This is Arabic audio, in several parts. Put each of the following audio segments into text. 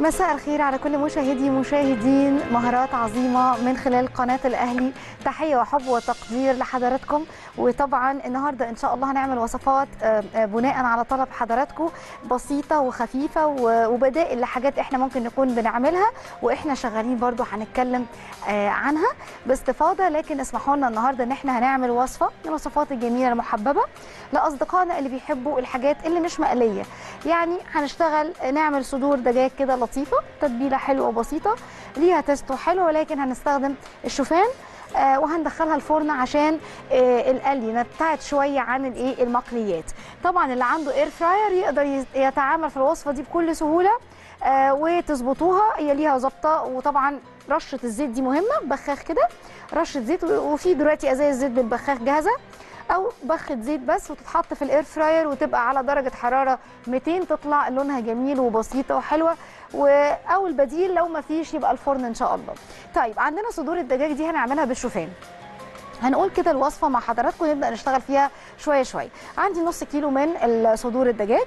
مساء الخير على كل مشاهدين مهارات عظيمة من خلال قناة الأهلي. تحية وحب وتقدير لحضراتكم. وطبعا النهاردة إن شاء الله هنعمل وصفات بناء على طلب حضراتكم، بسيطة وخفيفة وبدائل لحاجات احنا ممكن نكون بنعملها واحنا شغالين. برضو هنتكلم عنها باستفاضة، لكن اسمحوا لنا النهاردة ان احنا هنعمل وصفة من الوصفات الجميلة المحببة لأصدقائنا اللي بيحبوا الحاجات اللي مش مقلية. يعني هنشتغل نعمل صدور دجاج كده لطيفة، تتبيلة حلوة وبسيطة ليها تيستو حلو، ولكن هنستخدم الشوفان وهندخلها الفرن عشان القلي نبتعد شويه عن المقليات. طبعا اللي عنده اير فراير يقدر يتعامل في الوصفه دي بكل سهوله وتظبطوها، هي ليها ظبطه. وطبعا رشه الزيت دي مهمه، بخاخ كده رشه زيت، وفي دلوقتي ازايز زيت بالبخاخ جاهزه او بخه زيت بس، وتتحط في الاير فراير وتبقى على درجه حراره 200، تطلع لونها جميل وبسيطه وحلوه. او البديل لو ما فيش يبقى الفرن ان شاء الله. طيب عندنا صدور الدجاج دي هنعملها بالشوفان. هنقول كده الوصفه مع حضراتكم، نبدا نشتغل فيها شويه شويه. عندي نص كيلو من صدور الدجاج،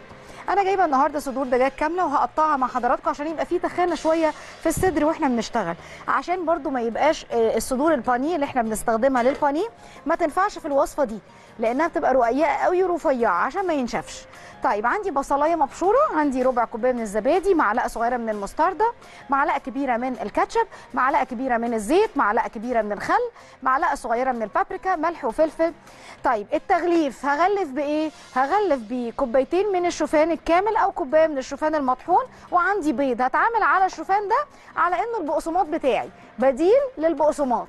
انا جايبه النهارده صدور دجاج كامله وهقطعها مع حضراتكم عشان يبقى في تخانه شويه في الصدر واحنا بنشتغل، عشان برضو ما يبقاش الصدور البانيه اللي احنا بنستخدمها للبانيه ما تنفعش في الوصفه دي لانها بتبقى رقيقه قوي ورفيعه عشان ما ينشفش. طيب عندي بصلايه مبشوره، عندي ربع كوبايه من الزبادي، معلقه صغيره من المستردة، معلقه كبيره من الكاتشب، معلقه كبيره من الزيت، معلقه كبيره من الخل، معلقه صغيره من البابريكا، ملح وفلفل. طيب التغليف هغلف بايه؟ هغلف بكوبايتين من الشوفان الكامل او كوبايه من الشوفان المطحون، وعندي بيض. هتعامل على الشوفان ده على انه البقسماط بتاعي، بديل للبقسماط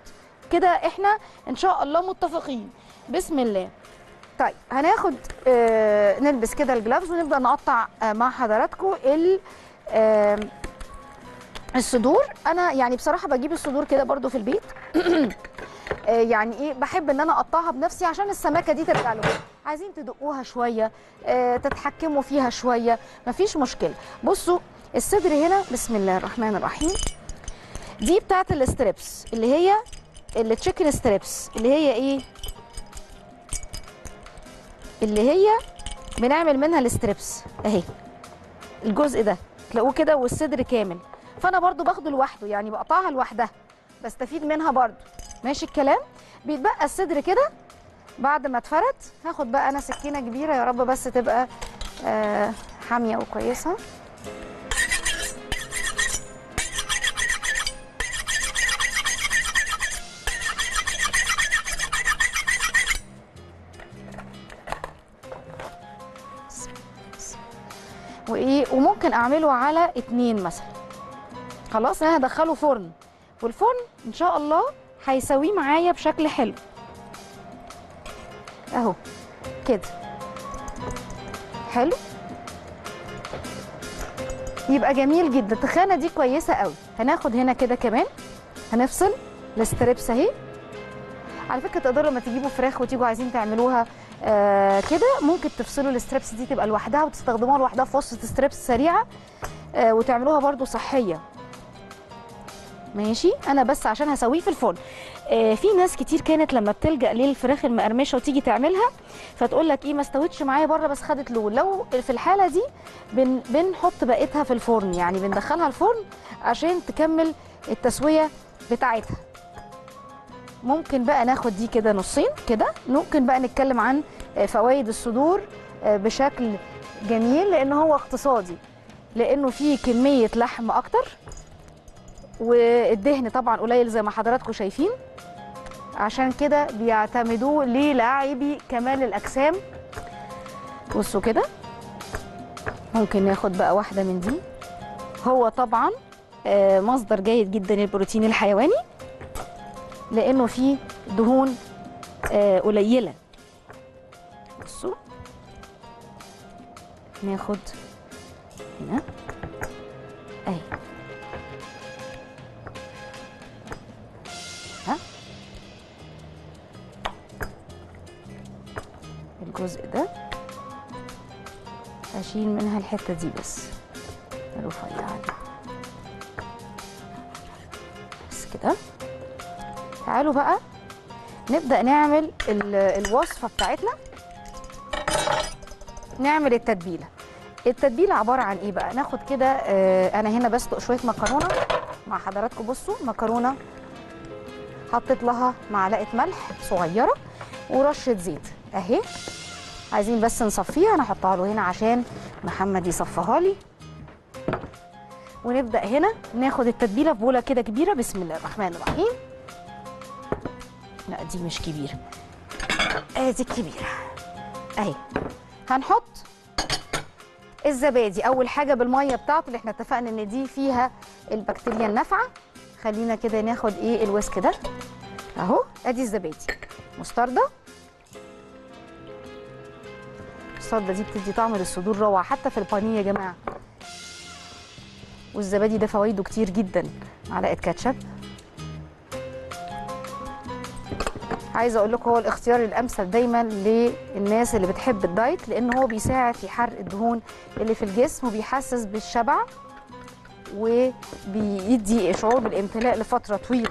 كده، احنا ان شاء الله متفقين بسم الله. طيب هناخد نلبس كده الجلافز ونبدا نقطع مع حضراتكم الصدور. انا يعني بصراحه بجيب الصدور كده برضو في البيت يعني بحب ان انا اقطعها بنفسي عشان السماكه دي ترجع لكم. عايزين تدقوها شويه، تتحكموا فيها شويه، مفيش مشكله. بصوا الصدر هنا، بسم الله الرحمن الرحيم، دي بتاعه الاستريبس اللي هي التشيكن ستريبس، اللي هي ايه؟ اللي هي بنعمل منها الستريبس اهي، الجزء ده تلاقوه كده والصدر كامل. فانا برضو باخده لوحده، يعني بقطعها لوحدها بستفيد منها برضو. ماشي الكلام. بيتبقى الصدر كده بعد ما اتفرت. هاخد بقى انا سكينه كبيره، يا رب بس تبقى حاميه وكويسه. وممكن اعمله على 2 مثلا. خلاص انا هدخله فرن، والفرن ان شاء الله هيسويه معايا بشكل حلو اهو كده. حلو، يبقى جميل جدا. التخانه دي كويسه قوي. هناخد هنا كده كمان، هنفصل الستريبس اهي. على فكره تقدروا لما تجيبوا فراخ وتيجوا عايزين تعملوها كده ممكن تفصلوا الستريبس دي تبقى لوحدها وتستخدموها لوحدها في وصفه ستريبس سريعه وتعملوها برضو صحيه. ماشي، انا بس عشان هسويه في الفرن. في ناس كتير كانت لما بتلجأ للفراخ المقرمشه وتيجي تعملها فتقول لك ايه، ما استوتش معايا بره بس خدت لون. لو في الحاله دي بنحط بقيتها في الفرن، يعني بندخلها الفرن عشان تكمل التسويه بتاعتها. ممكن بقى ناخد دي كده نصين كده. ممكن بقى نتكلم عن فوائد الصدور بشكل جميل، لان هو اقتصادي، لانه فيه كميه لحم اكتر والدهن طبعا قليل زي ما حضراتكم شايفين، عشان كده بيعتمدوه للاعبي كمال الاجسام. بصوا كده، ممكن ناخد بقى واحده من دي. هو طبعا مصدر جيد جدا للبروتين الحيواني لانه فيه دهون قليله. بصوا ناخد هنا اهي، ها الجزء ده اشيل منها الحته دي بس رفيعه بس كده. تعالوا بقى نبدأ نعمل الوصفة بتاعتنا، نعمل التتبيلة. التتبيله عباره عن ايه بقى؟ ناخد كده انا هنا بسلق شويه مكرونه مع حضراتكم. بصوا مكرونه حطيت لها معلقه ملح صغيره ورشه زيت اهي، عايزين بس نصفيها. انا هحطها له هنا عشان محمد يصفها لي. ونبدا هنا ناخد التتبيله في بوله كده كبيره. بسم الله الرحمن الرحيم. لا دي مش كبيره، ادي الكبيره اهي. هنحط الزبادي اول حاجه بالميه بتاعته اللي احنا اتفقنا ان دي فيها البكتيريا النافعه. خلينا كده ناخد ايه الوسك ده اهو، ادي الزبادي. مستردة، الصلدة دي بتدي طعم للصدور روعه حتى في البانيه يا جماعه. والزبادي ده فوائده كتير جدا. معلقه كاتشب. عايزه اقول لكم هو الاختيار الامثل دايما للناس اللي بتحب الدايت، لان هو بيساعد في حرق الدهون اللي في الجسم وبيحسس بالشبع وبيدي شعور بالامتلاء لفتره طويله.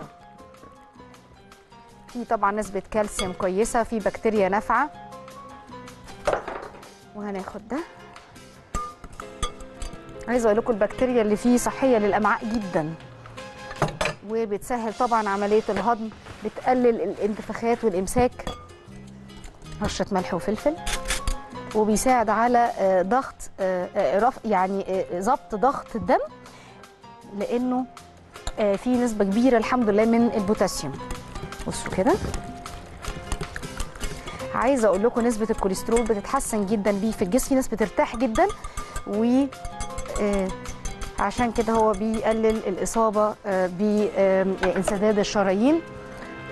في طبعا نسبه كالسيوم كويسه، في بكتيريا نافعه. وهناخد ده. عايزه اقول لكم البكتيريا اللي فيه صحيه للامعاء جدا، وبتسهل طبعا عمليه الهضم، بتقلل الانتفاخات والامساك. رشه ملح وفلفل. وبيساعد على ضغط يعني ضبط ضغط الدم، لانه فيه نسبه كبيره الحمد لله من البوتاسيوم. بصوا كده. عايزه اقول لكم نسبه الكوليسترول بتتحسن جدا بيه في الجسم، في ناس بترتاح جدا، و عشان كده هو بيقلل الاصابه بانسداد الشرايين،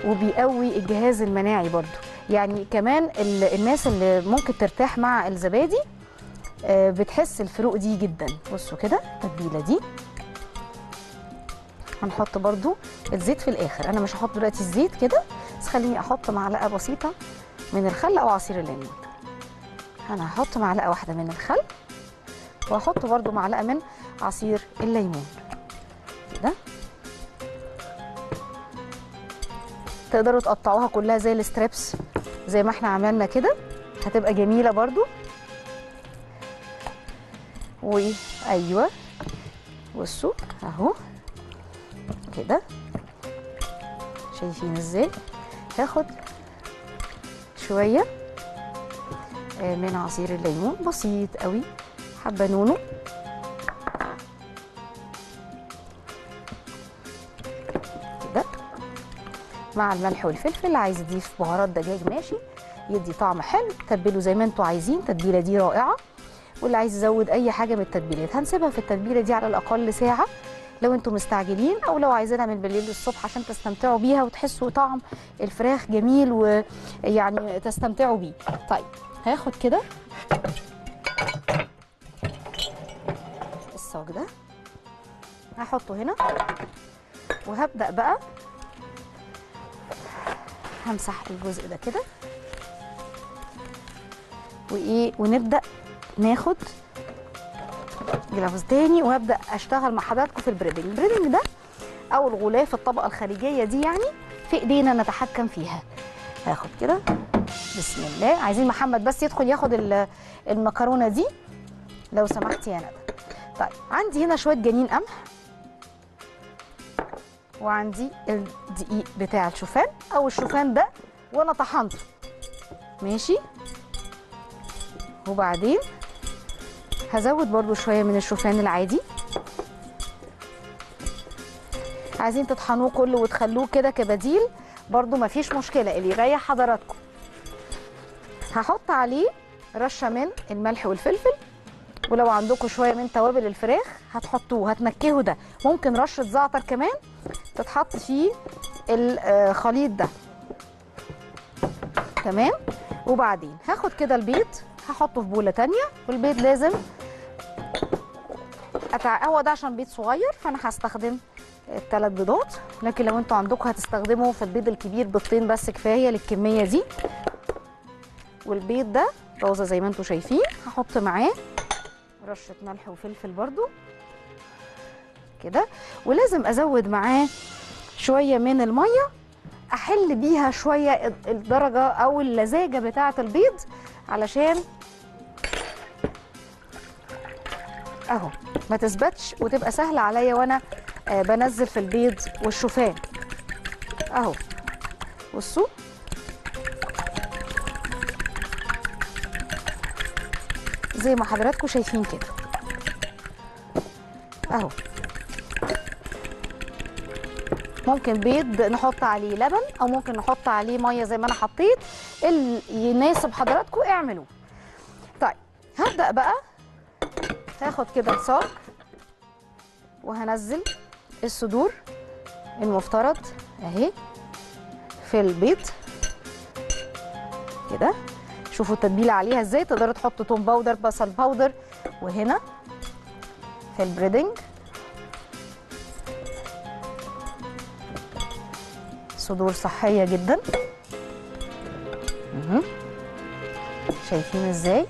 وبيقوي الجهاز المناعي برضو. يعني كمان الناس اللي ممكن ترتاح مع الزبادي بتحس الفروق دي جدا. بصوا كده التتبيله دي. هنحط برضو الزيت في الاخر. انا مش هحط دلوقتي الزيت كده، بس خليني احط معلقه بسيطه من الخل او عصير الليمون. انا هحط معلقه واحده من الخل، وهحط برضو معلقه من عصير الليمون كده. تقدروا تقطعوها كلها زي الستريبس زي ما احنا عملنا كده، هتبقى جميله برضو. وايوه بصوا اهو كده، شايفين ازاي. هاخد شويه من عصير الليمون بسيط قوي، حبه نونو. مع الملح والفلفل. عايز اضيف بهارات دجاج ماشي، يدي طعم حلو. تتبلوا زي ما انتوا عايزين، التتبيله دي رائعه. واللي عايز يزود اي حاجه من التتبيلات هنسيبها في التتبيله دي على الاقل ساعه لو انتوا مستعجلين، او لو عايزينها من بالليل للصبح عشان تستمتعوا بيها وتحسوا طعم الفراخ جميل ويعني تستمتعوا بيه. طيب هاخد كده الصاج ده هحطه هنا، وهبدا بقى همسح الجزء ده كده. وايه ونبدا ناخد جلافز تاني، وهبدا اشتغل مع حضراتكم في البريدنج. البريدنج ده او الغلاف، الطبقه الخارجيه دي يعني في ايدينا نتحكم فيها. هاخد كده بسم الله. عايزين محمد بس يدخل ياخد المكرونه دي لو سمحتي يا ندى. طيب عندي هنا شويه جنين قمح، وعندي الدقيق بتاع الشوفان او الشوفان ده وانا طحنته ماشي. وبعدين هزود برضو شويه من الشوفان العادي. عايزين تطحنوه كله وتخلوه كده كبديل برضو مفيش مشكله، اللي يريح حضراتكم. هحط عليه رشه من الملح والفلفل، ولو عندكم شويه من توابل الفراخ هتحطوه هتنكهوا. ده ممكن رشه زعتر كمان تتحط في الخليط ده تمام. وبعدين هاخد كده البيض هحطه في بوله تانيه. والبيض لازم هو ده عشان بيض صغير، فانا هستخدم 3 بيضات، لكن لو انتوا عندكم هتستخدموا في البيض الكبير 2 بيض بس كفايه للكميه دي. والبيض ده روزه زي ما انتوا شايفين. هحط معاه رشه ملح وفلفل برضو كده، ولازم ازود معاه شويه من الميه احل بيها شويه الدرجه او اللزاجه بتاعه البيض علشان اهو ما تثبتش وتبقى سهله عليا وانا بنزل في البيض والشوفان اهو. بصوا زي ما حضراتكم شايفين كده اهو. ممكن بيض نحط عليه لبن او ممكن نحط عليه ميه زي ما انا حطيت، اللي يناسب حضراتكم اعملوه. طيب هبدا بقى، هاخد كده صاج وهنزل الصدور المفترض اهي في البيض كده. شوفوا التتبيله عليها ازاي، تقدروا تحطوا توم باودر، بصل باودر، وهنا في البريدنج صدور صحيه جدا. شايفين ازاي؟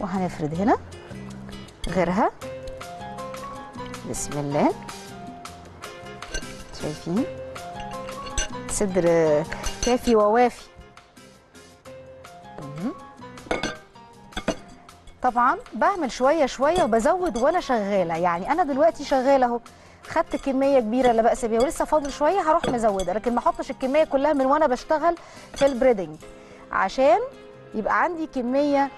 وهنفرد هنا غيرها. بسم الله. شايفين صدر كافي ووافي. طبعا بعمل شويه شويه وبزود وانا شغاله، يعني انا دلوقتي شغاله اهو، خدت كميه كبيره لا باس بيها ولسه فاضل شويه هروح مزوده، لكن ما احطش الكميه كلها من وانا بشتغل في البريدنج عشان يبقى عندي كميه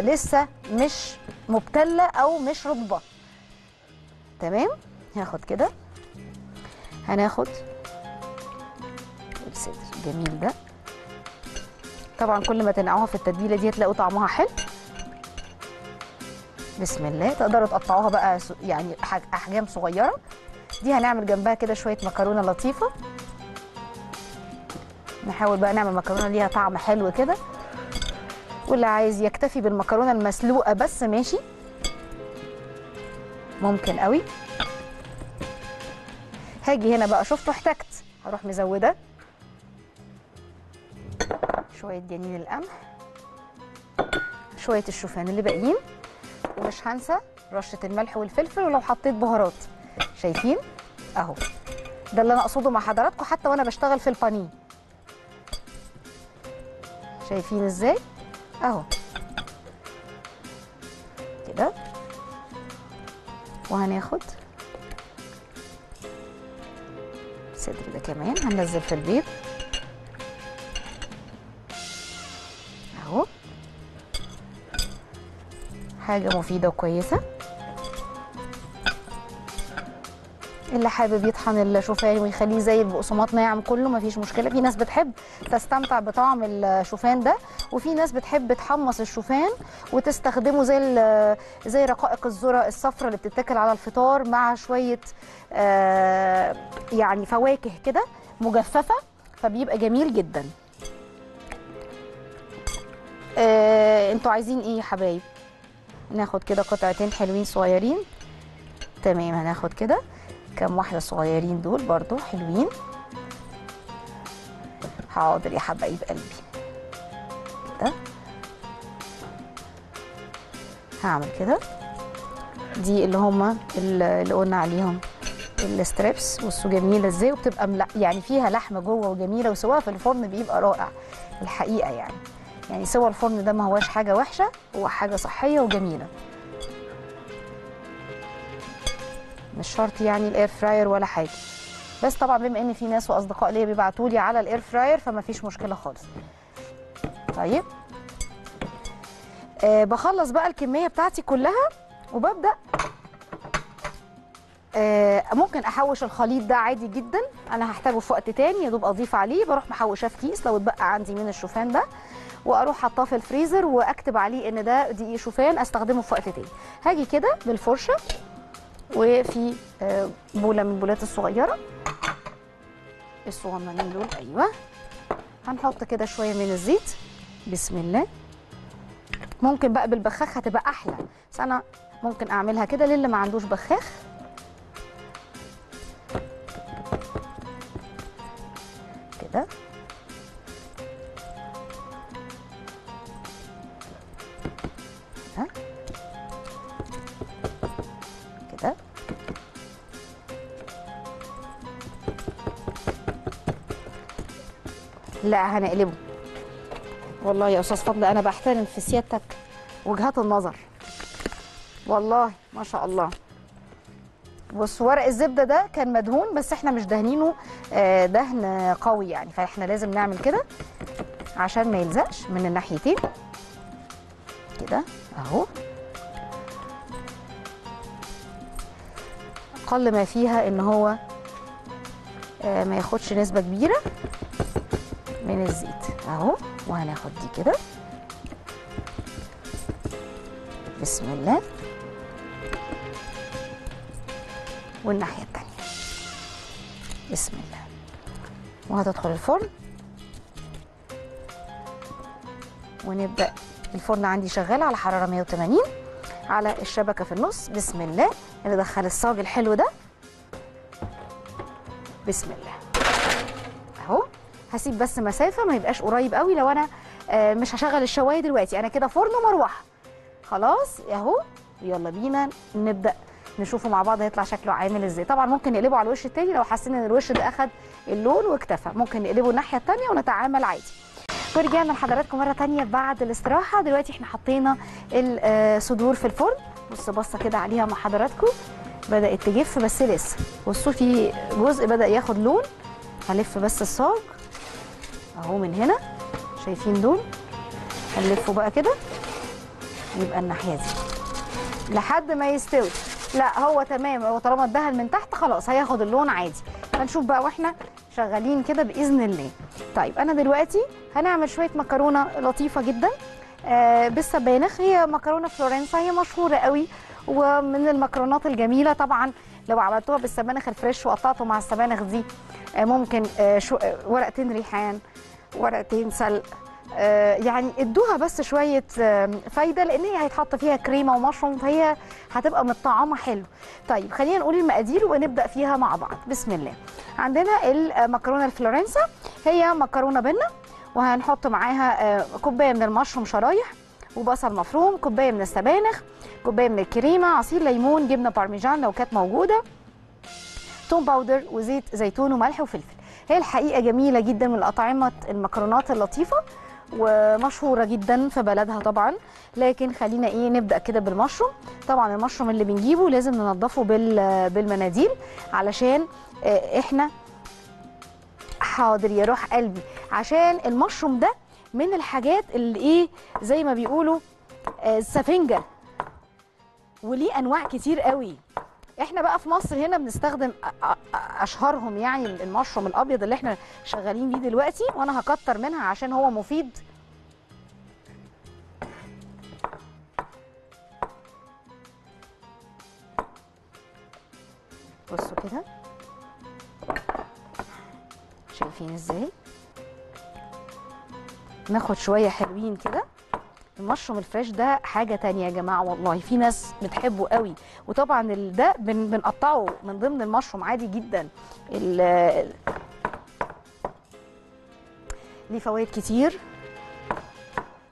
لسه مش مبتله او مش رطبه. تمام. هاخد كده، هناخد الصدر الجميل ده. طبعا كل ما تنقعوها في التتبيله دي هتلاقوا طعمها حلو. بسم الله. تقدروا تقطعوها بقى يعني احجام صغيره. دي هنعمل جنبها كده شويه مكرونه لطيفه، نحاول بقى نعمل مكرونه ليها طعم حلو كده، واللي عايز يكتفي بالمكرونه المسلوقه بس ماشي، ممكن قوي. هاجي هنا بقى، شفتوا احتجت، هروح مزوده شويه جنين القمح، شويه الشوفان اللي باقيين، ومش هنسى رشه الملح والفلفل، ولو حطيت بهارات. شايفين اهو، ده اللي انا اقصده مع حضراتكم حتى وانا بشتغل في البانيه. شايفين ازاي اهو كده. وهناخد الصدر ده كمان هننزل في البيض اهو. حاجه مفيده وكويسه. اللي حابب يطحن الشوفان ويخليه زي البقسماط ناعم كله مفيش مشكله. في ناس بتحب تستمتع بطعم الشوفان ده، وفي ناس بتحب تحمص الشوفان وتستخدمه زي رقائق الذره الصفراء اللي بتتاكل على الفطار مع شويه يعني فواكه كده مجففه، فبيبقى جميل جدا. انتوا عايزين ايه يا حبايب؟ ناخد كده قطعتين حلوين صغيرين. تمام. هناخد كده كم واحده صغيرين دول برضو حلوين. حاضر يا حبايب قلبي. كده هعمل كده، دي اللي هما اللي قلنا عليهم الستريبس. بصوا جميله ازاي، وبتبقى يعني فيها لحمه جوه وجميله، وسواها في الفرن بيبقى رائع الحقيقه. يعني سوى الفرن ده ما هواش حاجه وحشه، هو حاجه صحيه وجميله. مش شرط يعني الاير فراير ولا حاجه، بس طبعا بما ان في ناس واصدقاء ليا بيبعتوا لي على الاير فراير فما فيش مشكله خالص. طيب بخلص بقى الكميه بتاعتي كلها وببدا ممكن احوش الخليط ده عادي جدا، انا هحتاجه في وقت تاني يا دوب اضيف عليه. بروح محوشاه في كيس لو اتبقى عندي من الشوفان ده، واروح حطاه في الفريزر واكتب عليه ان ده دقيق شوفان استخدمه في وقت تاني. هاجي كده بالفرشه وفي بوله من البولات الصغيره الصغننين دول ايوه، هنحط كده شويه من الزيت. بسم الله. ممكن بقى بالبخاخ هتبقى احلى، بس انا ممكن اعملها كده للي ما عندوش بخاخ. كده كده لا هنقلبه والله يا استاذ فضل انا بحترم في سيادتك وجهات النظر، والله ما شاء الله. بص ورق الزبده ده كان مدهون بس احنا مش دهنينه دهن قوي يعني، فاحنا لازم نعمل كده عشان ما يلزقش من الناحيتين كده اهو. اقل ما فيها ان هو ما ياخدش نسبه كبيره من الزيت اهو. وهناخد دي كده بسم الله، والناحيه التانيه بسم الله، وهتدخل الفرن ونبدا. الفرن عندي شغال على حراره 180 على الشبكه في النص. بسم الله، ندخل الصاج الحلو ده بسم الله اهو. هسيب بس مسافه ما يبقاش قريب قوي، لو انا مش هشغل الشوايه دلوقتي انا كده فرن ومروحه خلاص اهو. يلا بينا نبدا نشوفه مع بعض هيطلع شكله عامل ازاي. طبعا ممكن نقلبه على الوش التاني لو حسينا ان الوش ده اخد اللون واكتفى، ممكن نقلبه الناحيه التانيه ونتعامل عادي. ورجعنا لحضراتكم مره تانيه بعد الاستراحه. دلوقتي احنا حطينا الصدور في الفرن، بص بصه كده عليها مع حضراتكم بدات تجف بس لسه. بصوا في جزء بدا ياخد لون، هلف بس الصاج اهو من هنا شايفين دول، هنلفه بقى كده يبقى الناحيه دي لحد ما يستوي. لا هو تمام، هو طالما اتدهن من تحت خلاص هياخد اللون عادي. هنشوف بقى واحنا شغالين كده باذن الله. طيب انا دلوقتي هنعمل شويه مكرونه لطيفه جدا بالسبانخ. هي مكرونه فلورنسا، هي مشهوره قوي ومن المكرونات الجميله. طبعا لو عملتوها بالسبانخ الفريش وقطعته مع السبانخ دي ممكن ورقتين ريحان، ورقتين سلق، يعني ادوها بس شويه فايده، لان هي هيتحط فيها كريمه ومشروم فهي هتبقى متطعمه حلو. طيب خلينا نقول المقادير ونبدا فيها مع بعض بسم الله. عندنا المكرونه الفلورنسا، هي مكرونه بنه، وهنحط معاها كوبايه من المشروم شرايح، وبصل مفروم، كوبايه من السبانخ، كوبايه من الكريمه، عصير ليمون، جبنه بارميجان لو كانت موجوده، توم باودر، وزيت زيتون، وملح وفلفل. هي الحقيقه جميله جدا من اطعمه المكرونات اللطيفه ومشهوره جدا في بلدها طبعا. لكن خلينا نبدا كده بالمشروم. طبعا المشروم اللي بنجيبه لازم ننضفه بالمناديل علشان احنا حاضر يا روح قلبي، عشان المشروم ده من الحاجات اللي زي ما بيقولوا السفنجه، وليه انواع كتير قوي. احنا بقى في مصر هنا بنستخدم اشهرهم يعني المشروم الابيض اللي احنا شغالين بيه دلوقتي، وانا هكتر منها عشان هو مفيد. بصوا كده شايفين ازاي، ناخد شويه حلوين كده. المشروم الفريش ده حاجه تانية يا جماعه، والله في ناس بتحبه قوي. وطبعا ده بنقطعه من ضمن المشروم عادي جدا، ليه فوائد كتير.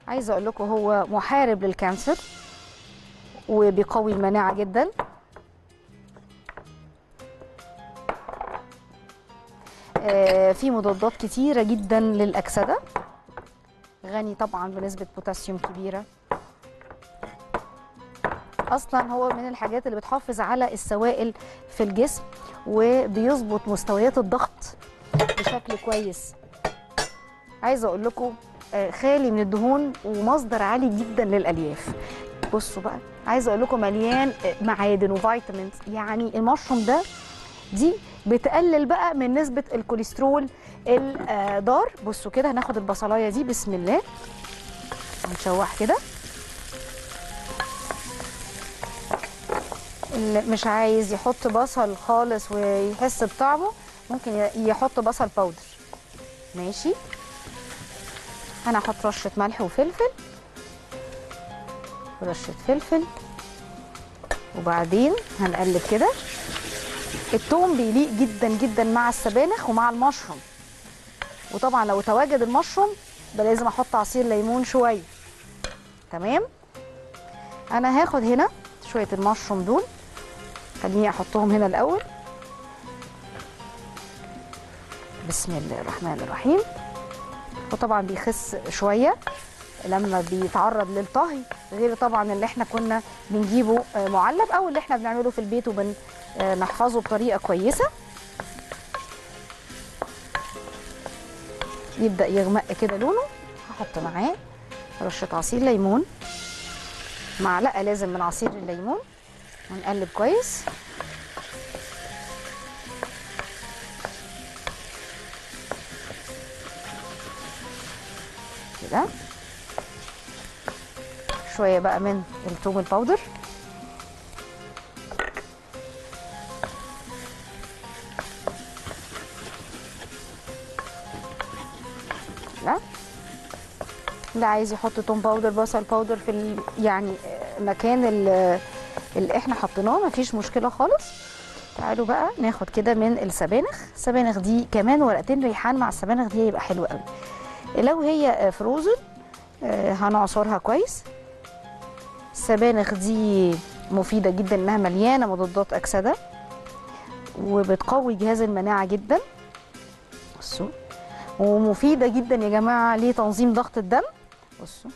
عايزه اقول لكم هو محارب للكانسر وبيقوي المناعه جدا. في مضادات كتيره جدا للاكسده، غني طبعا بنسبه بوتاسيوم كبيره. اصلا هو من الحاجات اللي بتحافظ على السوائل في الجسم وبيظبط مستويات الضغط بشكل كويس. عايزه اقول لكم خالي من الدهون ومصدر عالي جدا للالياف. بصوا بقى عايزه اقول لكم مليان معادن وفيتامينز، يعني المشروم ده دي بتقلل بقى من نسبة الكوليسترول الضار. بصوا كده هناخد البصلاية دي بسم الله هنشوح كده. اللي مش عايز يحط بصل خالص ويحس بطعمه ممكن يحط بصل باودر ماشي. انا هحط رشة ملح وفلفل ورشة فلفل، وبعدين هنقلب كده. التوم بيليق جدا جدا مع السبانخ ومع المشروم، وطبعا لو تواجد المشروم يبقى لازم احط عصير ليمون شويه. تمام، انا هاخد هنا شويه المشروم دول، خليني احطهم هنا الاول بسم الله الرحمن الرحيم. وطبعا بيخس شويه لما بيتعرض للطهي، غير طبعا اللي احنا كنا بنجيبه معلب او اللي احنا بنعمله في البيت وبنحفظه بطريقه كويسه. يبدا يغمق كده لونه، هحط معاه رشه عصير ليمون، معلقه لازم من عصير الليمون، ونقلب كويس. كده شويه بقى من الثوم الباودر، اللي عايز يحط توم باودر بصل باودر في يعني مكان اللي احنا حطيناه مفيش مشكله خالص. تعالوا بقى ناخد كده من السبانخ، السبانخ دي كمان ورقتين ريحان مع السبانخ دي هيبقى حلو قوي. لو هي فروزن هنعصرها كويس. السبانخ دي مفيده جدا انها مليانه مضادات اكسده وبتقوي جهاز المناعه جدا، بصوا، ومفيده جدا يا جماعه لتنظيم ضغط الدم. بصوا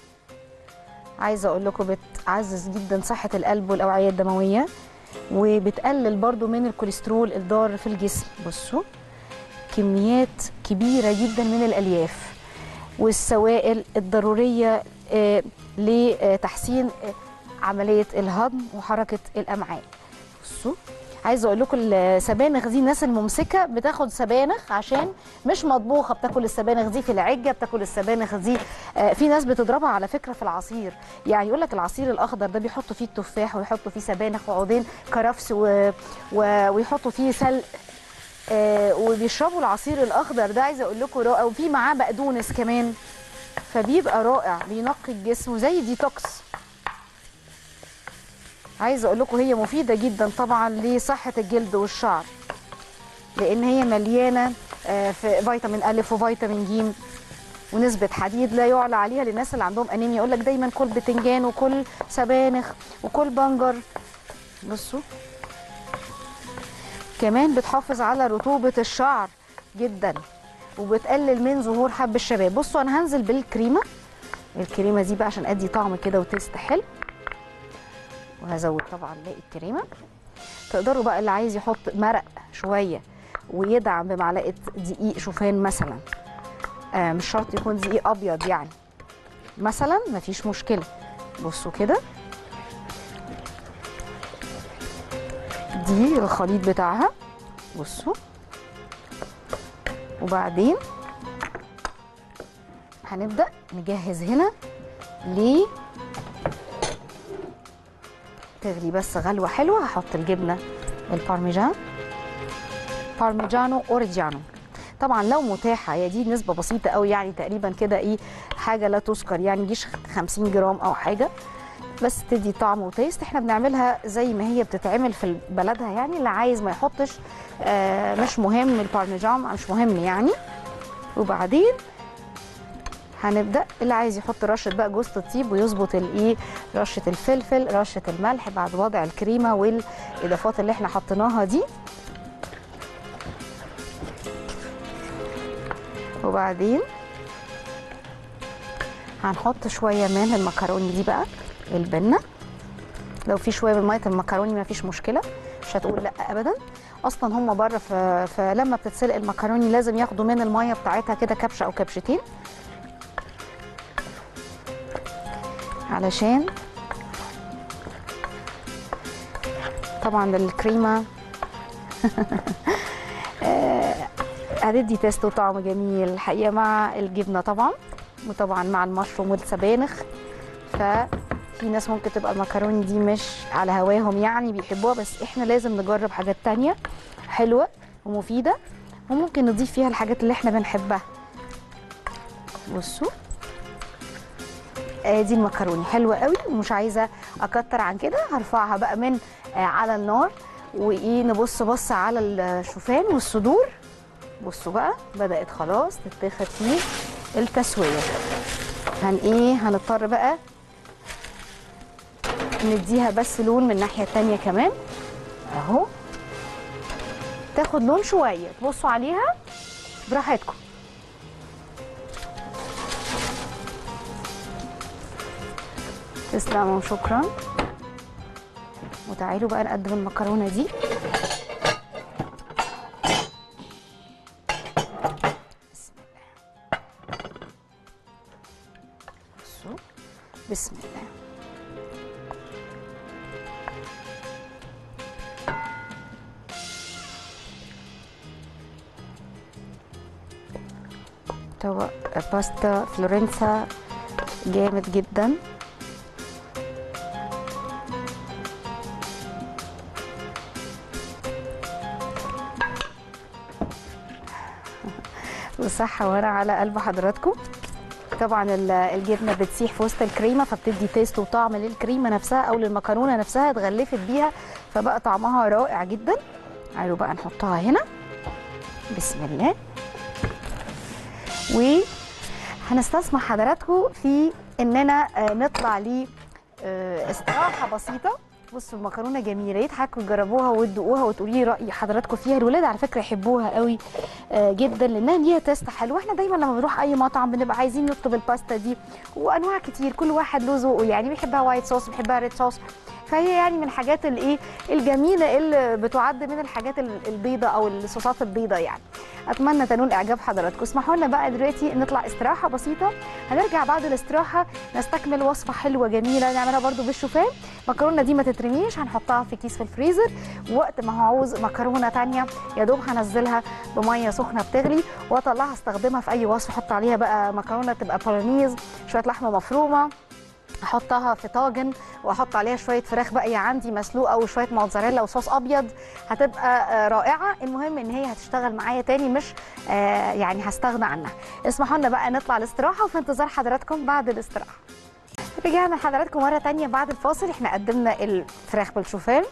عايزه اقول لكم بتعزز جدا صحه القلب والاوعيه الدمويه، وبتقلل برضو من الكوليسترول الضار في الجسم. بصوا كميات كبيره جدا من الالياف والسوائل الضروريه لتحسين عمليه الهضم وحركه الامعاء. بصوا عايزه اقول لكم السبانخ دي الناس الممسكه بتاخد سبانخ عشان مش مطبوخه، بتاكل السبانخ دي في العجه، بتاكل السبانخ دي في ناس بتضربها على فكره في العصير، يعني يقول لك العصير الاخضر ده بيحطوا فيه التفاح ويحطوا فيه سبانخ وعودين كرفس ويحطوا فيه سلق وبيشربوا العصير الاخضر ده. عايزه اقول لكم رائع، وفي معاه بقدونس كمان، فبيبقى رائع بينقي الجسم وزي ديتوكس. عايزه اقول لكم هي مفيده جدا طبعا لصحه الجلد والشعر، لان هي مليانه في فيتامين ا وفيتامين ج ونسبه حديد لا يعلى عليها. للناس اللي عندهم انيميا يقول لك دايما كل بتنجان وكل سبانخ وكل بنجر. بصوا كمان بتحافظ على رطوبه الشعر جدا وبتقلل من ظهور حب الشباب. بصوا انا هنزل بالكريمه، الكريمه دي بقى عشان ادي طعم كده وتيست حلو، وهزود طبعا باقي الكريمه. تقدروا بقى اللي عايز يحط مرق شويه ويدعم بمعلقه دقيق شوفان مثلا، مش شرط يكون دقيق ابيض يعني، مثلا مفيش مشكله. بصوا كده دي الخليط بتاعها، بصوا، وبعدين هنبدا نجهز هنا ليه تغلي بس غلوه حلوه. هحط الجبنه البارميجان، بارميجانو اوريجانو طبعا لو متاحه، هي دي نسبه بسيطه قوي يعني تقريبا كده ايه حاجه لا تذكر يعني، مجيش 50 جرام او حاجه، بس تدي طعم وتيست. احنا بنعملها زي ما هي بتتعمل في بلدها يعني، اللي عايز ما يحطش مش مهم البارميجان مش مهم يعني. وبعدين هنبدا اللي عايز يحط رشه بقى جوز الطيب ويظبط الايه رشه الفلفل رشه الملح بعد وضع الكريمه والاضافات اللي احنا حطيناها دي. وبعدين هنحط شويه من المكرونه دي بقى البنه، لو في شويه من ميه المكرونه مفيش مشكله، مش هتقول لا ابدا. اصلا هم بره فلما بتتسلق المكرونه لازم ياخدوا من الميه بتاعتها كده كبشه او كبشتين علشان طبعا الكريمه هتدي تيست وطعم جميل الحقيقه مع الجبنه طبعا، وطبعا مع المشروم والسبانخ. ففي ناس ممكن تبقى المكرونه دي مش على هواهم يعني بيحبوها، بس احنا لازم نجرب حاجات تانية حلوه ومفيده وممكن نضيف فيها الحاجات اللي احنا بنحبها. بصوا دي المكرونه حلوه قوي ومش عايزه اكتر عن كده. هرفعها بقى من على النار وايه نبص بص على الشوفان والصدور. بصوا بقى بدات خلاص تتاخد فيه التسويه، هنضطر بقى نديها بس لون من الناحيه الثانيه كمان اهو، تاخد لون شويه تبصوا عليها براحتكم. تسلموا، شكرا. وتعالوا بقى نقدم المكرونه دي. بسم الله. بصوا، بسم الله. طبق باستا فلورنسا جامد جدا. وصحة وانا على قلب حضراتكم. طبعا الجبنه بتسيح في وسط الكريمه، فبتدي تيست وطعم للكريمه نفسها او للمكرونه نفسها، اتغلفت بيها فبقى طعمها رائع جدا. تعالوا بقى نحطها هنا. بسم الله. وهنستسمح حضراتكم في اننا نطلع لاستراحه بسيطه. بصوا المكرونه جميله، يا ريت حضراتكم تجربوها وتدوقوها وتقولي لي راي حضراتكم فيها. الولاد على فكره يحبوها قوي جدا لانها ليها تيست حلو. احنا دايما لما بنروح اي مطعم بنبقى عايزين نطلب الباستا دي، وانواع كتير، كل واحد له ذوقه، يعني بيحبها وايت صوص، بيحبها ريد صوص، فهي يعني من الحاجات الايه الجميله اللي بتعد من الحاجات البيضه او الصوصات البيضه يعني. اتمنى تنول اعجاب حضراتكم. اسمحوا لنا بقى دلوقتي نطلع استراحه بسيطه. هنرجع بعد الاستراحه نستكمل وصفه حلوه جميله نعملها برده بالشوفان. المكرونه دي ما تترميش، هنحطها في كيس في الفريزر، وقت ما هعوز مكرونه ثانيه يا دوب هنزلها بميه سخنه بتغلي واطلعها استخدمها في اي وصفه. احط عليها بقى مكرونه تبقى بولونيز، شويه لحمه مفرومه، احطها في طاجن واحط عليها شويه فراخ باقيه عندي مسلوقه وشويه موتزاريلا وصوص ابيض، هتبقى رائعه. المهم ان هي هتشتغل معايا تاني، مش يعني هستغنى عنها. اسمحوا لنا بقى نطلع الاستراحه، وفي انتظار حضراتكم بعد الاستراحه. رجعنا لحضراتكم مره تانيه بعد الفاصل. احنا قدمنا الفراخ بالشوفان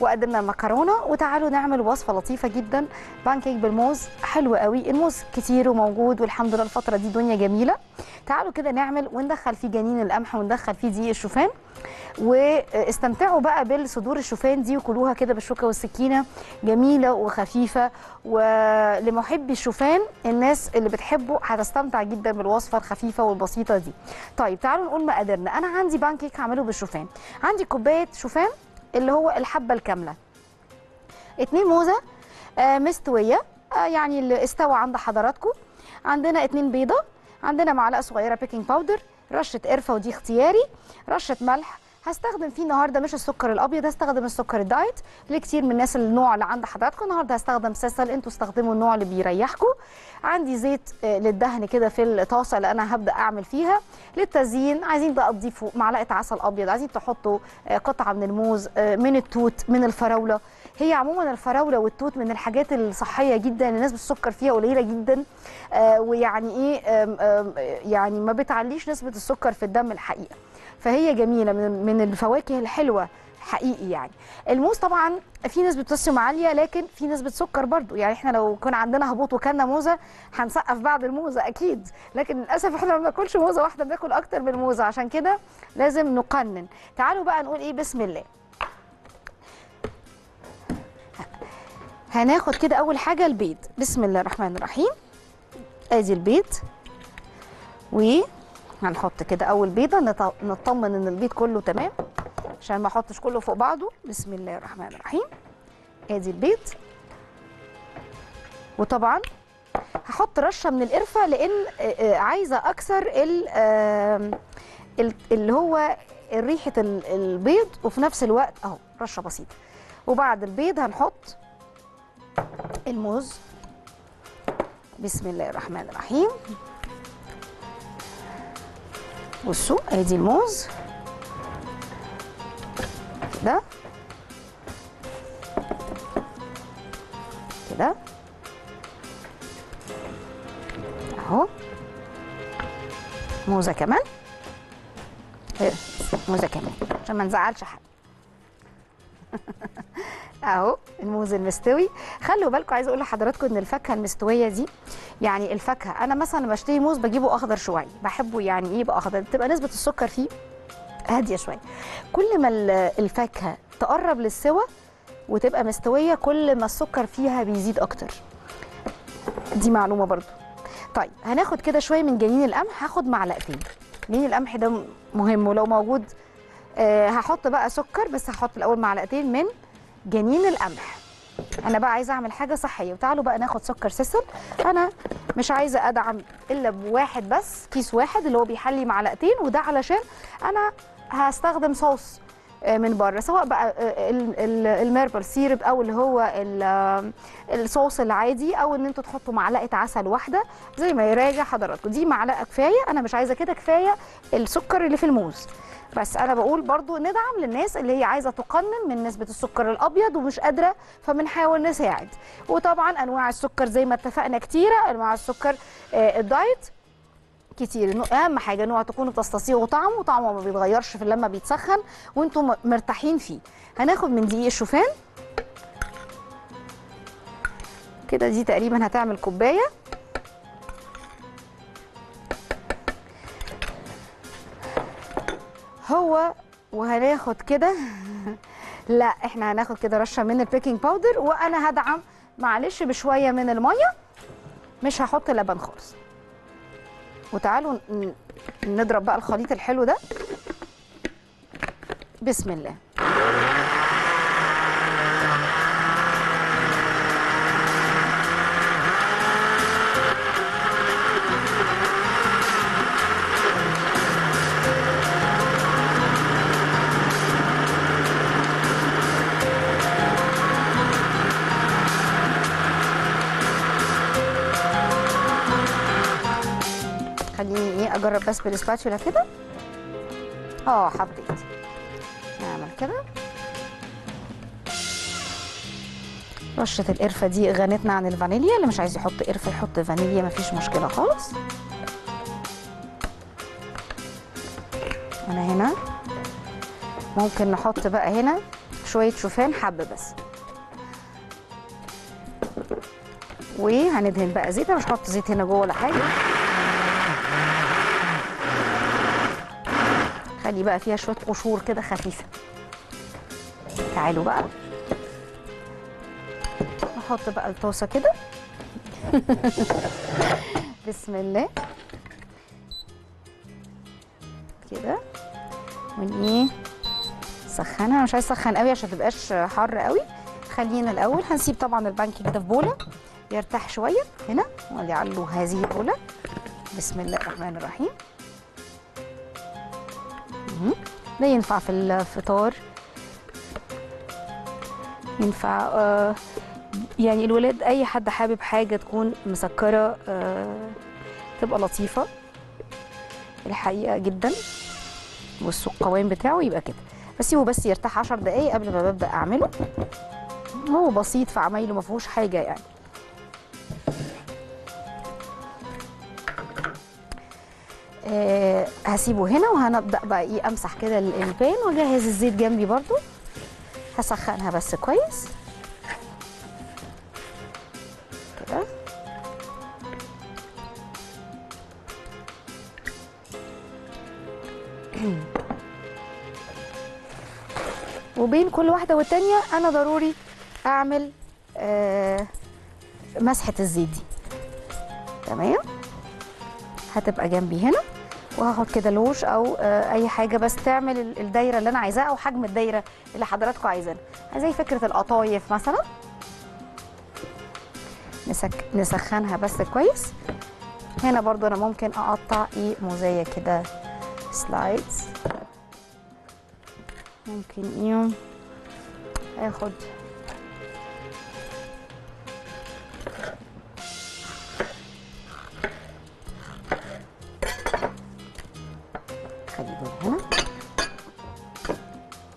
وقدمنا المكرونه، وتعالوا نعمل وصفه لطيفه جدا، بانكيك بالموز حلو قوي. الموز كتير وموجود والحمد لله الفتره دي دنيا جميله. تعالوا كده نعمل وندخل فيه جنين القمح وندخل فيه دقيق الشوفان، واستمتعوا بقى بالصدور الشوفان دي وكلوها كده بالشوكه والسكينه، جميله وخفيفه. ولمحبي الشوفان، الناس اللي بتحبه هتستمتع جدا بالوصفه الخفيفه والبسيطه دي. طيب تعالوا نقول مقاديرنا. انا عندي بانكيك هعمله بالشوفان. عندي كوبايه شوفان اللي هو الحبه الكامله، 2 موزه مستويه يعني اللي استوى عند حضراتكم، عندنا 2 بيضه، عندنا معلقه صغيره بيكنج باودر، رشه قرفه ودي اختياري، رشه ملح. هستخدم فيه النهارده مش السكر الابيض، هستخدم السكر الدايت لكتير من الناس، النوع اللي عند حضراتكم. النهارده هستخدم سيسل، انتوا استخدموا النوع اللي بيريحكم. عندي زيت للدهن كده في الطاسه اللي انا هبدا اعمل فيها. للتزيين عايزين بقى تضيفوا معلقه عسل ابيض، عايزين تحطوا قطعه من الموز، من التوت، من الفراوله. هي عموما الفراوله والتوت من الحاجات الصحيه جدا، الناس بالسكر فيها قليله جدا، ويعني ايه يعني ما بتعليش نسبه السكر في الدم الحقيقه، فهي جميله من الفواكه الحلوه حقيقي يعني. الموز طبعا في نسبه بوتاسيوم عاليه، لكن في نسبه سكر برضو، يعني احنا لو كان عندنا هبوط وكلنا موزه هنسقف بعد الموزه اكيد، لكن للاسف احنا ما بناكلش موزه واحده، بناكل اكتر من موزه، عشان كده لازم نقنن. تعالوا بقى نقول ايه بسم الله. هناخد كده اول حاجه البيض. بسم الله الرحمن الرحيم. ادي البيض، وهنحط كده اول بيضه نطمن ان البيض كله تمام عشان ما احطش كله فوق بعضه. بسم الله الرحمن الرحيم. ادي البيض، وطبعا هحط رشه من القرفه لان عايزه اكسر اللي هو ريحه البيض، وفي نفس الوقت اهو رشه بسيطه. وبعد البيض هنحط الموز. بسم الله الرحمن الرحيم. بصوا ادي الموز كده كده اهو، موزه كمان، موزه كمان عشان ما نزعلش حد. اهو الموز المستوي. خلوا بالكم، عايزه اقول لحضراتكم ان الفاكهه المستويه دي يعني الفاكهه، انا مثلا بشتري موز بجيبه اخضر شويه، بحبه يعني ايه يبقى اخضر، بتبقى نسبه السكر فيه هاديه شويه. كل ما الفاكهه تقرب للسوى وتبقى مستويه كل ما السكر فيها بيزيد اكتر، دي معلومه برضو. طيب هناخد كده شويه من جنين القمح، هاخد معلقتين. جنين القمح ده مهم، ولو موجود هحط بقى سكر، بس هحط الاول معلقتين من جنين القمح. انا بقى عايزه اعمل حاجه صحيه، وتعالوا بقى ناخد سكر سيسل. انا مش عايزه ادعم الا بواحد بس، كيس واحد اللي هو بيحلي معلقتين، وده علشان انا هستخدم صوص من بره، سواء بقى الميربل سيرب او اللي هو الصوص العادي، او ان انتوا تحطوا معلقه عسل واحده زي ما يراجع حضراتكم. دي معلقه كفايه، انا مش عايزه كده، كفايه السكر اللي في الموز. بس انا بقول برضو ندعم للناس اللي هي عايزه تقنن من نسبه السكر الابيض ومش قادره، فبنحاول نساعد. وطبعا انواع السكر زي ما اتفقنا كتيره، انواع السكر الدايت كتير. اهم حاجه نوع تكونوا بتستصيغوا طعمه، وطعمه ما بيتغيرش في لما بيتسخن وانتم مرتاحين فيه. هناخد من دقيق الشوفان كده، دي تقريبا هتعمل كوبايه. هو وهناخد كده لا احنا هناخد كده رشه من البيكنج باودر، وانا هدعم معلش بشويه من الميه، مش هحط لبن خالص. وتعالوا نضرب بقى الخليط الحلو ده، بسم الله. خليني اجرب بس بالسباتشولا كده. حطيت، نعمل كده رشه القرفه، دي غنتنا عن الفانيليا، اللي مش عايز يحط قرفه يحط فانيليا، مفيش مشكله خالص. انا هنا ممكن نحط بقى هنا شويه شوفان حبه بس، وهندهن بقى زيت. انا مش هحط زيت هنا جوه ولا حاجه، خلي بقى فيها شويه قشور كده خفيفه. تعالوا بقى نحط بقى الطاسه كده بسم الله كده، ونيه سخنها. مش عايز اسخن قوي عشان متبقاش حر قوي، خلينا الاول هنسيب طبعا البانكيك كده في بوله يرتاح شويه هنا، ونعلو هذه البوله. بسم الله الرحمن الرحيم. ده ينفع في الفطار، ينفع يعني الولاد، اي حد حابب حاجه تكون مسكره تبقى لطيفه الحقيقه جدا، والقوام بتاعه يبقى كده. بسيبه بس يرتاح 10 دقايق قبل ما ببدا اعمله، هو بسيط في عمايله ما فيهوش حاجه يعني. هسيبه هنا، وهنبدأ بقى امسح كده البان، واجهز الزيت جنبي برضو، هسخنها بس كويس كده. وبين كل واحدة والتانية انا ضروري اعمل مسحة الزيت دي، تمام؟ هتبقى جنبي هنا، وهاخد كده لوش او اي حاجه بس تعمل الدايره اللي انا عايزاها، او حجم الدايره اللي حضراتكم عايزينها، زي فكره القطايف مثلا. نسخنها بس كويس. هنا برضو انا ممكن اقطع موزايه كده سلايدز، ممكن اخد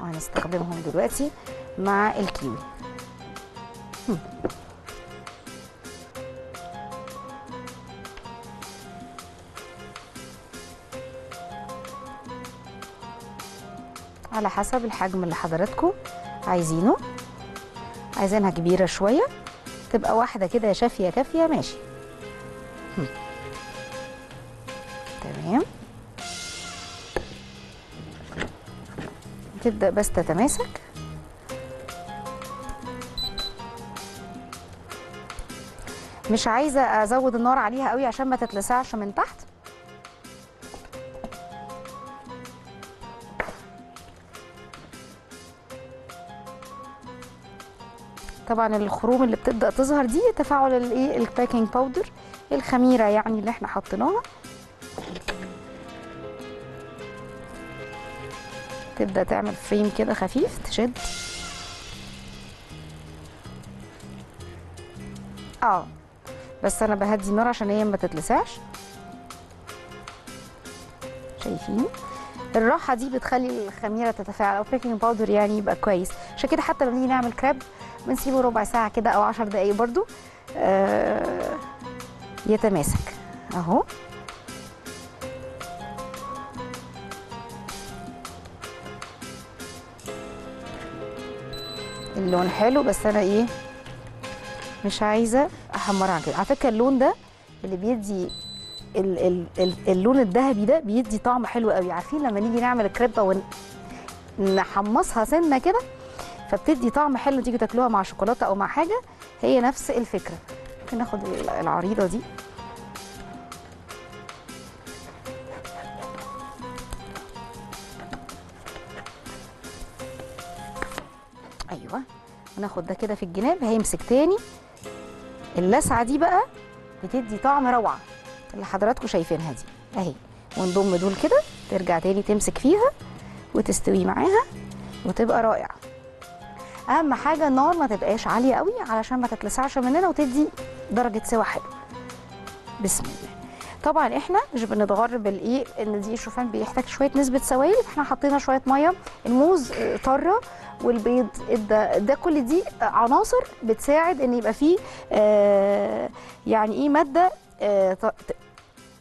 هنستخدمهم دلوقتي مع الكيوي. على حسب الحجم اللي حضراتكم عايزينه، عايزينها كبيرة شوية، تبقى واحدة كده شافية كافية، ماشي. تمام، تبدأ بس تتماسك. مش عايزة أزود النار عليها قوي عشان ما تتلسعش من تحت. طبعا الخروم اللي بتبدا تظهر دي تفاعل الايه البيكنج باودر، الخميره يعني اللي احنا حطيناها تبدا تعمل فريم كده خفيف، تشد بس انا بهدي النار عشان هي ما تتلسعش. شايفين الراحه دي بتخلي الخميره تتفاعل او بيكنج باودر يعني يبقى كويس. عشان كده حتى لما نيجي نعمل كراب بنسيبه ربع ساعه كده او 10 دقايق برده يتماسك اهو. اللون حلو بس انا ايه مش عايزه احمرها كده. على فكره اللون ده اللي بيدي اللون الذهبي ده بيدي طعم حلو قوي. عارفين لما نيجي نعمل الكريبه ونحمصها سنه كده فبتدي طعم حلو، تيجي تاكلوها مع شوكولاته او مع حاجه هي نفس الفكره. ممكن ناخد العريضه دي ايوه، وناخد ده كده في الجناب هيمسك تاني. اللسعه دي بقى بتدي طعم روعه اللي حضراتكم شايفينها دي اهي، ونضم دول كده ترجع تاني تمسك فيها وتستوي معاها وتبقى رائعه. اهم حاجه النار ما تبقاش عاليه قوي علشان ما تتلسعش مننا وتدي درجه سوا حلوه. بسم الله. طبعا احنا مش بنتغر بالايه ان دي الشوفان بيحتاج شويه نسبه سوائل، احنا حطينا شويه ميه، الموز طره والبيض ده كل دي عناصر بتساعد ان يبقى فيه يعني ايه ماده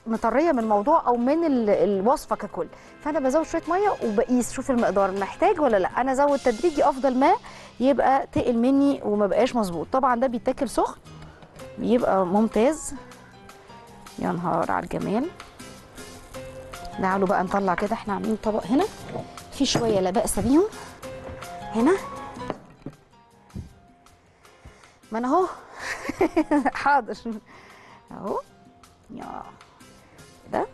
مطريه من الموضوع او من الوصفه ككل. فانا بزود شويه ميه وبقيس شوف المقدار محتاج ولا لا، انا ازود تدريجي افضل ما يبقى تقل مني وما بقاش مظبوط. طبعا ده بيتاكل سخن بيبقى ممتاز. يا نهار على الجمال. تعالوا بقى نطلع كده، احنا عاملين طبق هنا في شويه لا باس بيهم هنا، ما انا اهو حاضر اهو. يا ده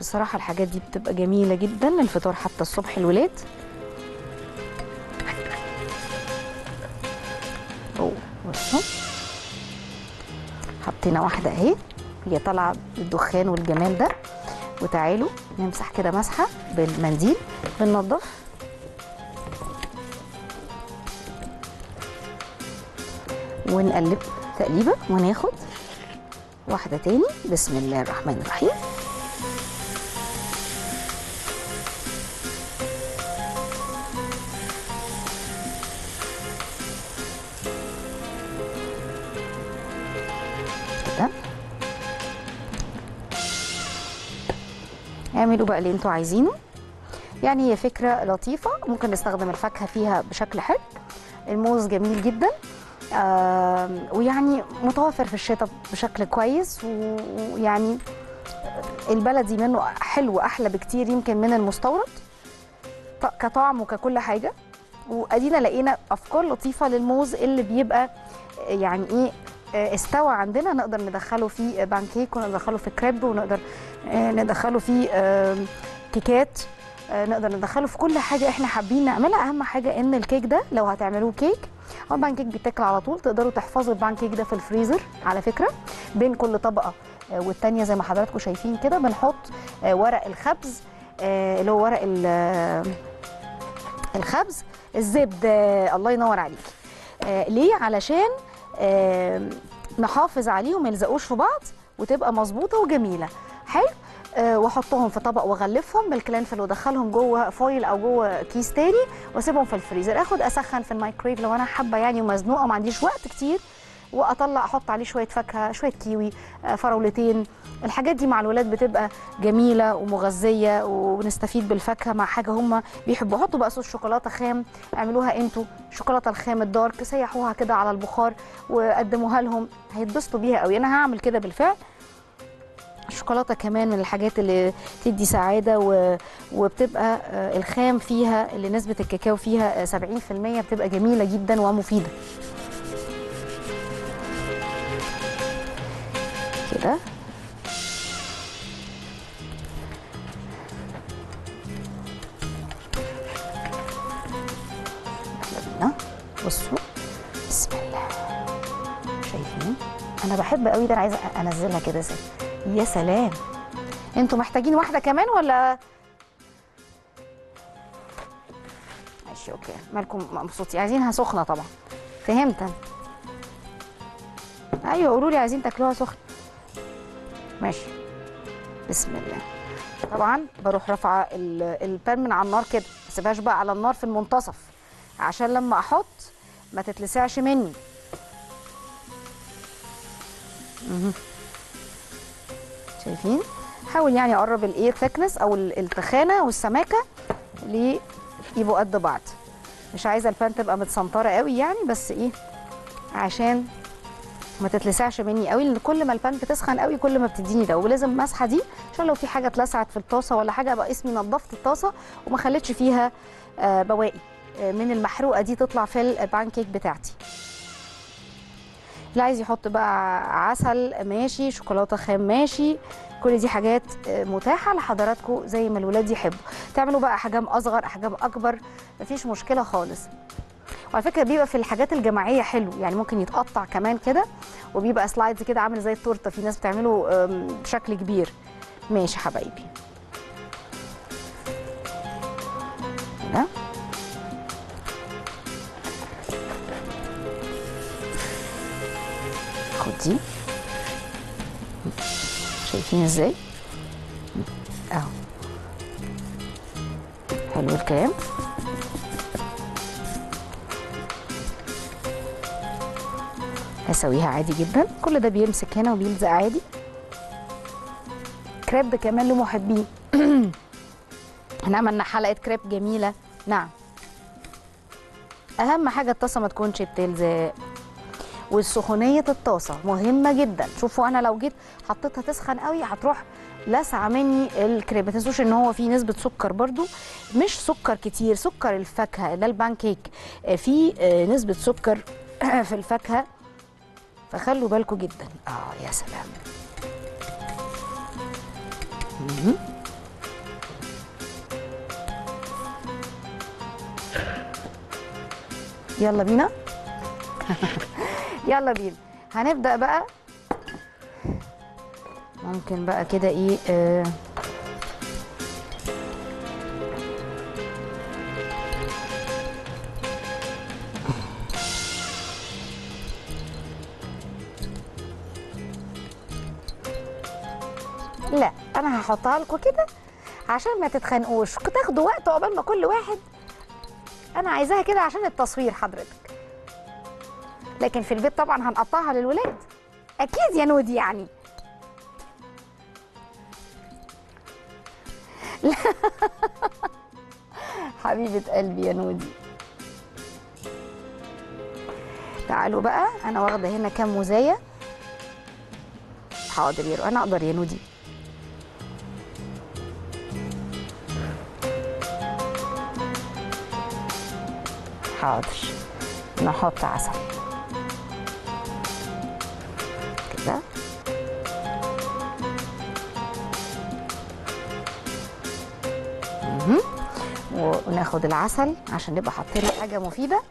بصراحه الحاجات دي بتبقى جميله جدا للفطار حتى الصبح الولاد. بصوا حطينا واحده اهي هي طالعه بالدخان والجمال ده. وتعالوا نمسح كده مسحه بالمنديل بننضف. ونقلب تقليبه وناخد واحده تاني. بسم الله الرحمن الرحيم. كده اعملوا بقى اللي انتوا عايزينه، يعني هي فكره لطيفه. ممكن نستخدم الفاكهه فيها بشكل حلو، الموز جميل جدا ويعني متوفر في الشتاء بشكل كويس، ويعني البلدي منه حلو احلى بكتير يمكن من المستورد كطعم وككل حاجه. وادينا لقينا افكار لطيفه للموز اللي بيبقى يعني ايه استوى عندنا، نقدر ندخله في بانكيك وندخله في كريب ونقدر ندخله في كيكات، نقدر ندخله في كل حاجه احنا حابين نعملها. اهم حاجه ان الكيك ده لو هتعملوه كيك او بانكيك بيتاكل على طول تقدروا تحفظوا البانكيك ده في الفريزر. على فكره بين كل طبقه والتانيه زي ما حضراتكم شايفين كده بنحط ورق الخبز اللي هو ورق الخبز الزبده. الله ينور عليك. ليه؟ علشان نحافظ عليهم ما يلزقوش في بعض وتبقى مظبوطه وجميله. حلو. واحطهم في طبق واغلفهم بالكلينفل وادخلهم جوه فويل او جوه كيس تاني واسيبهم في الفريزر. اخد اسخن في الميكرويف لو انا حابه يعني ومزنوقه وما عنديش وقت كتير، واطلع احط عليه شويه فاكهه، شويه كيوي، فراولتين. الحاجات دي مع الولاد بتبقى جميله ومغذيه ونستفيد بالفاكهه مع حاجه هم بيحبوا. حطوا بقى صوص شوكولاته خام، اعملوها انتوا الشوكولاته الخام الدارك، سيحوها كده على البخار وقدموها لهم هيتبسطوا بيها قوي. انا هعمل كده بالفعل. الشوكولاته كمان من الحاجات اللي بتدي سعاده وبتبقى الخام فيها اللي نسبه الكاكاو فيها 70% بتبقى جميله جدا ومفيده. كده بصوا انا بحب قوي ده، انا عايزه انزلها كده زي. يا سلام، انتوا محتاجين واحده كمان ولا؟ ماشي اوكي، مالكم مبسوطين؟ عايزينها سخنه طبعا، فهمت انا. ايوه قولوا لي عايزين تاكلوها سخنه. ماشي بسم الله. طبعا بروح رافعه البان من على النار كده، ما اسيبهاش بقى على النار في المنتصف عشان لما احط ما تتلسعش مني. شايفين؟ حاول يعني اقرب الاير ثيكنس او التخانه والسماكه اللي يبقوا قد بعض. مش عايزه البان تبقى متسنطره قوي يعني، بس ايه عشان ما تتلسعش مني قوي، لان كل ما البان بتسخن قوي كل ما بتديني ده. ولازم المسحه دي عشان لو في حاجه اتلسعت في الطاسه ولا حاجه ابقى اسمي نظفت الطاسه وما خليتش فيها بواقي من المحروقه دي تطلع في البان كيك بتاعتي. اللي عايز يحط بقى عسل ماشي، شوكولاته خام ماشي، كل دي حاجات متاحه لحضراتكم زي ما الولاد يحبوا. تعملوا بقى احجام اصغر احجام اكبر، مفيش مشكله خالص. وعلى فكره بيبقى في الحاجات الجماعيه حلو يعني، ممكن يتقطع كمان كده وبيبقى سلايدز كده عامل زي التورته، في ناس بتعمله بشكل كبير. ماشي حبايبي، هنا خدي، شايفين ازاي اهو، حلو الكلام. هسويها عادي جدا، كل ده بيمسك هنا وبيلزق عادي. كريب كمان لمحبيه. احنا عملنا حلقه كريب جميله. نعم، اهم حاجه الطاسه ما تكونش بتلزق، والسخونيه الطاسه مهمه جدا. شوفوا انا لو جيت حطيتها تسخن قوي هتروح لسعه مني الكريب. ما تنسوش ان هو فيه نسبه سكر برضو، مش سكر كتير، سكر الفاكهه ده البان كيك فيه نسبه سكر في الفاكهه، فخلوا بالكم جدا. يا سلام. يلا بينا. يلا بينا هنبدأ بقى. ممكن بقى كده ايه لا انا هحطها لكم كده عشان ما تتخانقوش، تاخدوا وقت عقبال ما كل واحد. انا عايزاها كده عشان التصوير حضرتك، لكن في البيت طبعا هنقطعها للولاد اكيد يا نودي يعني. لا. حبيبه قلبي يا نودي. تعالوا بقى، انا واخده هنا كام موزايه. حاضر يا انا اقدر يا نودي. حاضر، نحط عسل كده. وناخد العسل عشان نبقى حاطين حاجه مفيده،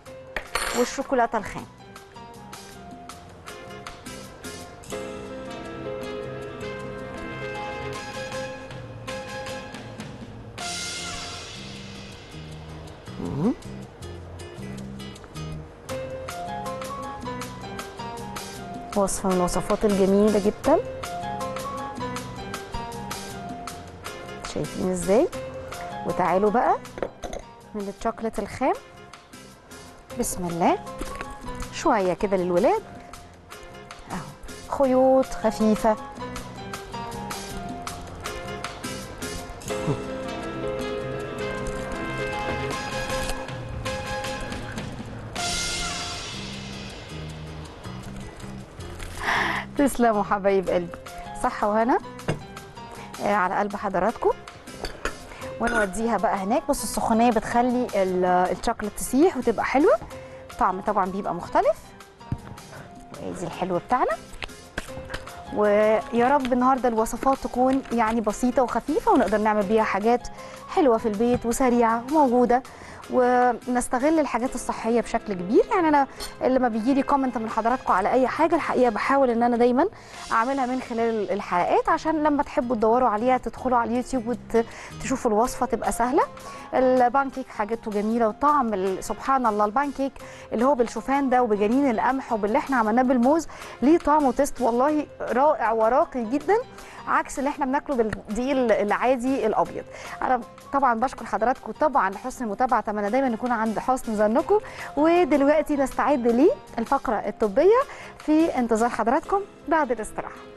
والشوكولاته الخام. وصفة من الوصفات الجميلة جدا. شايفين ازاي؟ وتعالوا بقى من الشوكولاتة الخام. بسم الله، شوية كده للولاد اهو، خيوط خفيفة. تسلموا حبايب قلبي، صحة وهنا على قلب حضراتكم. ونوديها بقى هناك. بصوا السخونية بتخلي الشوكولاتة تسيح وتبقى حلوة، طعم طبعا بيبقى مختلف. وادي الحلو بتاعنا. ويا رب النهارده الوصفات تكون يعني بسيطة وخفيفة ونقدر نعمل بيها حاجات حلوة في البيت وسريعة وموجودة ونستغل الحاجات الصحيه بشكل كبير. يعني انا لما بيجي لي كومنت من حضراتكم على اي حاجه، الحقيقه بحاول ان انا دايما اعملها من خلال الحلقات، عشان لما تحبوا تدوروا عليها تدخلوا على اليوتيوب وتشوفوا الوصفه تبقى سهله. البانكيك حاجته جميله، وطعم سبحان الله البانكيك اللي هو بالشوفان ده وبجنين القمح وباللي احنا عملناه بالموز، ليه طعم وتست والله رائع وراقي جدا، عكس اللي احنا بناكله بالدقيق العادي الابيض. انا طبعا بشكر حضراتكم طبعا لحسن المتابعه، اتمنى دايما يكون عند حسن ظنكم. ودلوقتي نستعد للفقره الطبيه في انتظار حضراتكم بعد الاستراحه.